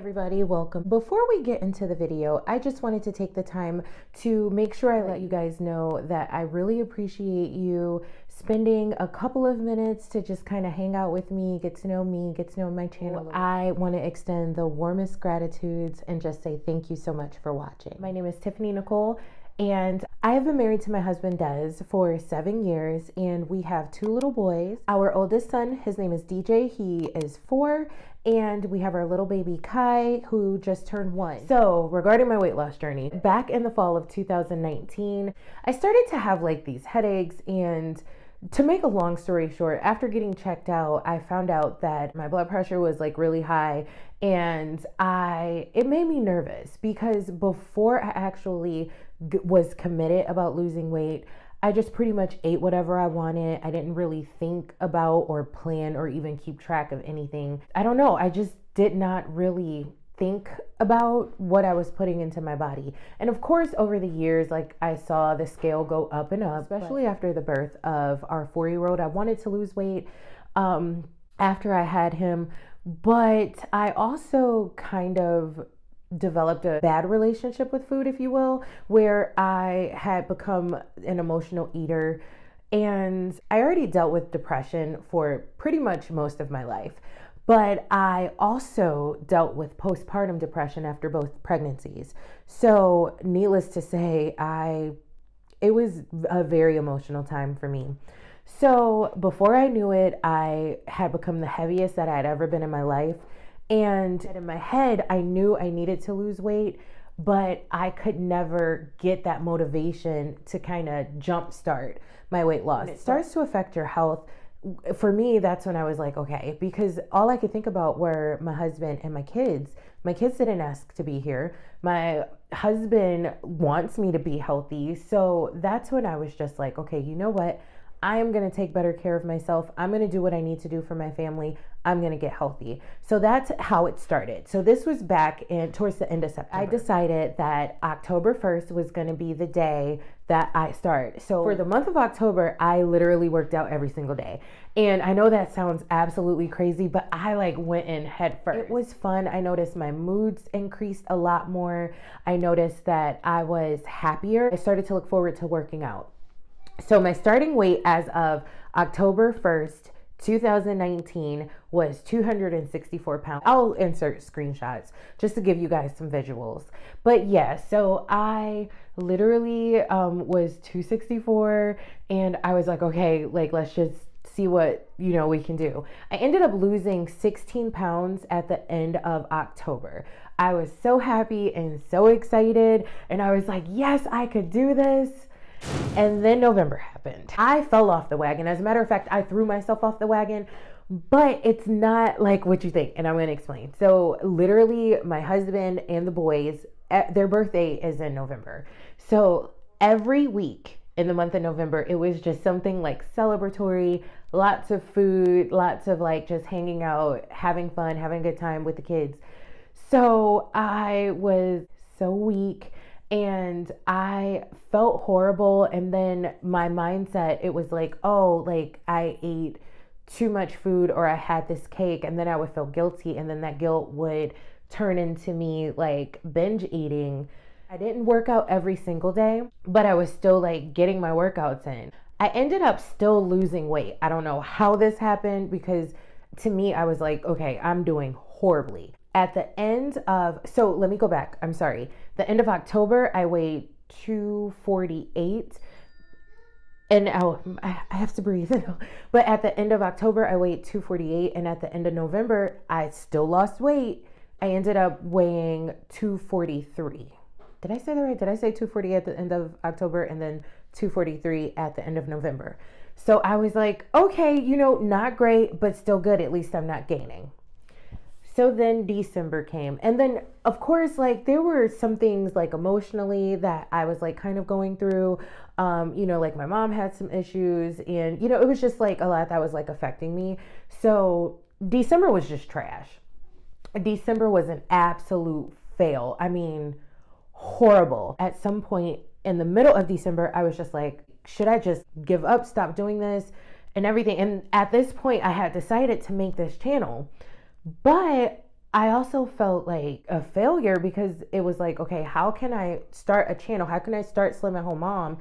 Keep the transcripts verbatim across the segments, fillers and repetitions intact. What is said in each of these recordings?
everybody, welcome. Before we get into the video, I just wanted to take the time to make sure I let you guys know that I really appreciate you spending a couple of minutes to just kind of hang out with me, get to know me, get to know my channel. I want to extend the warmest gratitudes and just say thank you so much for watching. My name is Tiffany Nicole, and I have been married to my husband Des for seven years, and we have two little boys. Our oldest son, his name is D J, he is four, and we have our little baby Kai, who just turned one. So regarding my weight loss journey, back in the fall of two thousand nineteen, I started to have like these headaches, and to make a long story short, after getting checked out, I found out that my blood pressure was like really high, and I it made me nervous because before I actually was committed about losing weight, I just pretty much ate whatever I wanted. I didn't really think about or plan or even keep track of anything. I don't know, I just did not really think about what I was putting into my body. And of course, over the years, like I saw the scale go up and up, especially after the birth of our four-year-old. I wanted to lose weight um, after I had him, but I also kind of developed a bad relationship with food, if you will, where I had become an emotional eater, and I already dealt with depression for pretty much most of my life, but I also dealt with postpartum depression after both pregnancies. So needless to say, I it was a very emotional time for me. So before I knew it, I had become the heaviest that I had ever been in my life. And in my head, I knew I needed to lose weight, but I could never get that motivation to kind of jumpstart my weight loss. It starts to affect your health. For me, that's when I was like, okay, because all I could think about were my husband and my kids. My kids didn't ask to be here. My husband wants me to be healthy. So that's when I was just like, okay, you know what? I am going to take better care of myself. I'm going to do what I need to do for my family. I'm going to get healthy. So that's how it started. So this was back in towards the end of September. I decided that October first was going to be the day that I start. So for the month of October, I literally worked out every single day. And I know that sounds absolutely crazy, but I like went in head first. It was fun. I noticed my moods increased a lot more. I noticed that I was happier. I started to look forward to working out. So my starting weight as of October first, two thousand nineteen was two hundred sixty-four pounds. I'll insert screenshots just to give you guys some visuals. But yeah, so I literally um, was two sixty-four, and I was like, okay, like let's just see what, you know, we can do. I ended up losing sixteen pounds at the end of October. I was so happy and so excited, and I was like, yes, I could do this. And then November happened. I fell off the wagon. As a matter of fact, I threw myself off the wagon, but it's not like what you think. And I'm going to explain. So literally my husband and the boys, their birthday is in November. So every week in the month of November, it was just something like celebratory, lots of food, lots of like just hanging out, having fun, having a good time with the kids. So I was so weak, and I felt horrible. And then my mindset, it was like, oh, like I ate too much food, or I had this cake, and then I would feel guilty. And then that guilt would turn into me like binge eating. I didn't work out every single day, but I was still like getting my workouts in. I ended up still losing weight. I don't know how this happened, because to me, I was like, okay, I'm doing horribly. At the end of, so let me go back, I'm sorry. The end of October, I weighed two forty-eight, and oh, I have to breathe. But at the end of October, I weighed two forty-eight, and at the end of November, I still lost weight. I ended up weighing two forty-three. Did I say that right? Did I say two forty at the end of October and then two forty-three at the end of November? So I was like, okay, you know, not great, but still good. At least I'm not gaining. So then December came, and then of course, like there were some things like emotionally that I was like kind of going through, um, you know, like my mom had some issues, and you know, it was just like a lot that was like affecting me. So December was just trash. December was an absolute fail. I mean, horrible. At some point in the middle of December, I was just like, should I just give up, stop doing this and everything? And at this point I had decided to make this channel. But I also felt like a failure because it was like, okay, how can I start a channel? How can I start Slim at Home Mom?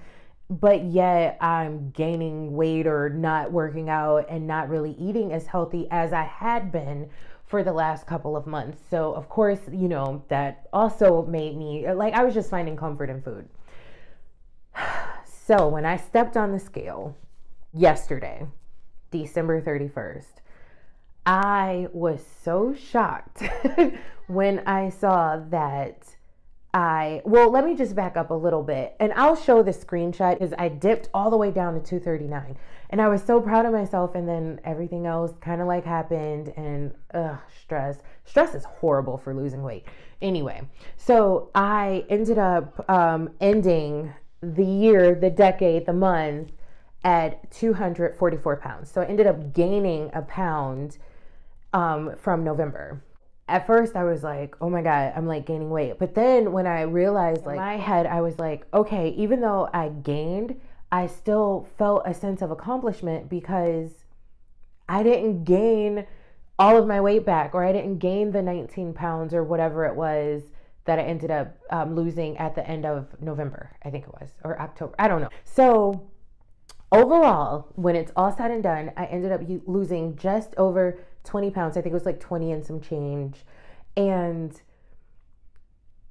But yet I'm gaining weight or not working out and not really eating as healthy as I had been for the last couple of months. So of course, you know, that also made me like, I was just finding comfort in food. So when I stepped on the scale yesterday, December thirty-first, I was so shocked when I saw that I, well, let me just back up a little bit and I'll show the screenshot because I dipped all the way down to two thirty-nine and I was so proud of myself. And then everything else kind of like happened and ugh, stress, stress is horrible for losing weight. Anyway, so I ended up um, ending the year, the decade, the month at two hundred forty-four pounds. So I ended up gaining a pound um, from November. At first I was like, oh my God, I'm like gaining weight. But then when I realized, like, in my head, I was like, okay, even though I gained, I still felt a sense of accomplishment because I didn't gain all of my weight back, or I didn't gain the nineteen pounds or whatever it was that I ended up um, losing at the end of November, I think it was, or October, I don't know. So overall, when it's all said and done, I ended up losing just over twenty pounds. I think it was like twenty and some change. And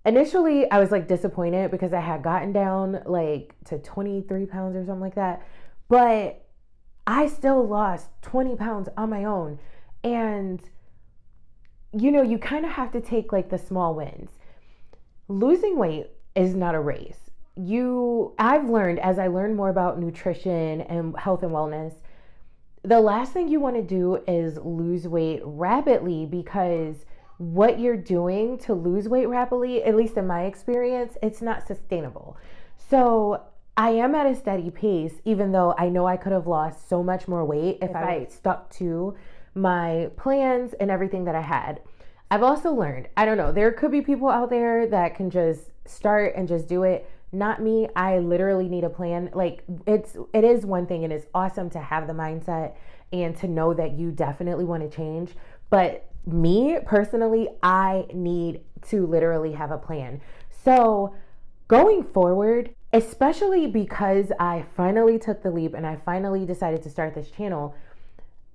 initially I was like disappointed because I had gotten down like to twenty-three pounds or something like that, but I still lost twenty pounds on my own. And you know, you kind of have to take like the small wins. Losing weight is not a race. You, I've learned as I learn more about nutrition and health and wellness, the last thing you want to do is lose weight rapidly, because what you're doing to lose weight rapidly, at least in my experience, it's not sustainable. So I am at a steady pace, even though I know I could have lost so much more weight if, if I, I stuck to my plans and everything that I had. I've also learned, I don't know, there could be people out there that can just start and just do it. Not me. I literally need a plan. Like it's, it is one thing, and it's awesome to have the mindset and to know that you definitely want to change. But me personally, I need to literally have a plan. So going forward, especially because I finally took the leap and I finally decided to start this channel,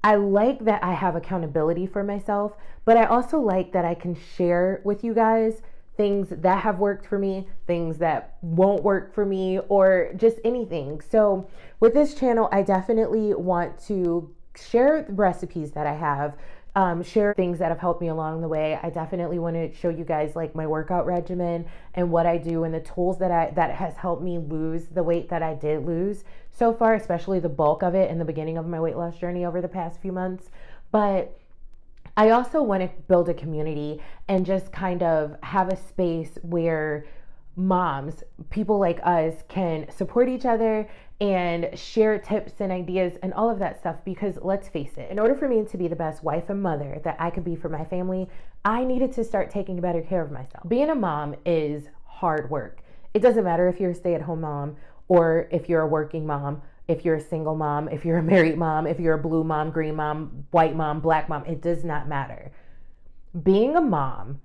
I like that I have accountability for myself, but I also like that I can share with you guys things that have worked for me, things that won't work for me, or just anything. So with this channel, I definitely want to share the recipes that I have, um, share things that have helped me along the way. I definitely want to show you guys like my workout regimen and what I do and the tools that I, that has helped me lose the weight that I did lose so far, especially the bulk of it in the beginning of my weight loss journey over the past few months. But I also want to build a community and just kind of have a space where moms, people like us, can support each other and share tips and ideas and all of that stuff. Because let's face it, in order for me to be the best wife and mother that I could be for my family, I needed to start taking better care of myself. Being a mom is hard work. It doesn't matter if you're a stay-at-home mom or if you're a working mom. If you're a single mom, if you're a married mom, if you're a blue mom, green mom, white mom, black mom, it does not matter. Being a mom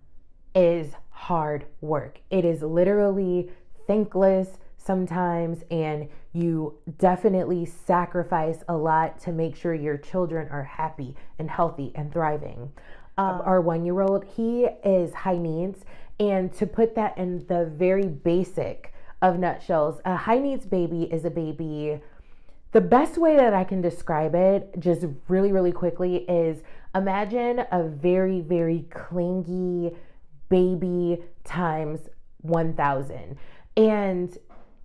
is hard work. It is literally thankless sometimes, and you definitely sacrifice a lot to make sure your children are happy and healthy and thriving. Um, our one-year-old, he is high needs, and to put that in the very basic of nutshells, a high needs baby is a baby. The best way that I can describe it just really, really quickly is imagine a very, very clingy baby times one thousand. And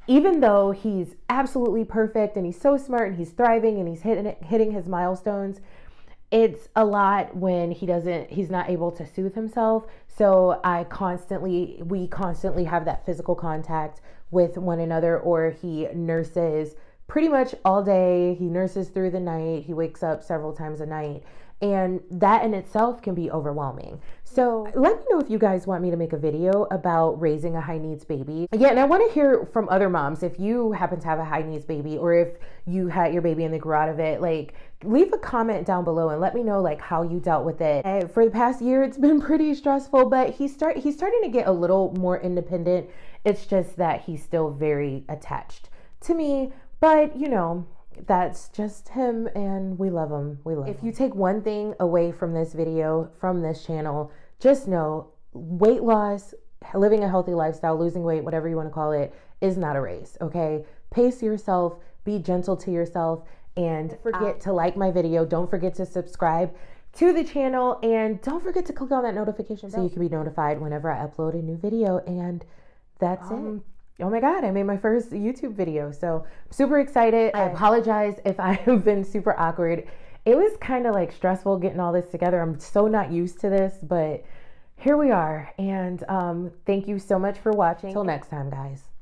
even though he's absolutely perfect and he's so smart and he's thriving and he's hitting it, hitting his milestones, it's a lot when he doesn't, he's not able to soothe himself. So I constantly, we constantly have that physical contact with one another, or he nurses pretty much all day. He nurses through the night. He wakes up several times a night. And that in itself can be overwhelming. So let me know if you guys want me to make a video about raising a high needs baby. Yeah, and I want to hear from other moms if you happen to have a high needs baby, or if you had your baby and they grew out of it. Like, leave a comment down below and let me know like how you dealt with it. And for the past year, it's been pretty stressful, but he's start he's starting to get a little more independent. It's just that he's still very attached to me, but you know, that's just him, and we love him. We love him. If you take one thing away from this video, from this channel, just know weight loss, living a healthy lifestyle, losing weight, whatever you want to call it, is not a race, okay? Pace yourself, be gentle to yourself, and don't forget to like my video. Don't forget to subscribe to the channel, and don't forget to click on that notification bell so you can be notified whenever I upload a new video, and that's um, it. Oh my God, I made my first YouTube video, so I'm super excited. I apologize if I have been super awkward. It was kind of like stressful getting all this together. I'm so not used to this, but here we are. And um, thank you so much for watching. Till next time, guys.